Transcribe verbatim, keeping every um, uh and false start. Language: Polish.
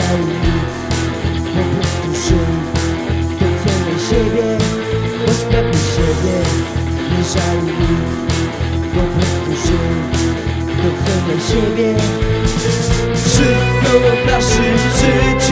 żałuj, po prostu żyj, doceniaj siebie, bądź pewny siebie, nie żałuj, po prostu żyj, doceniaj siebie. Żyj w pełnym naszym życiu.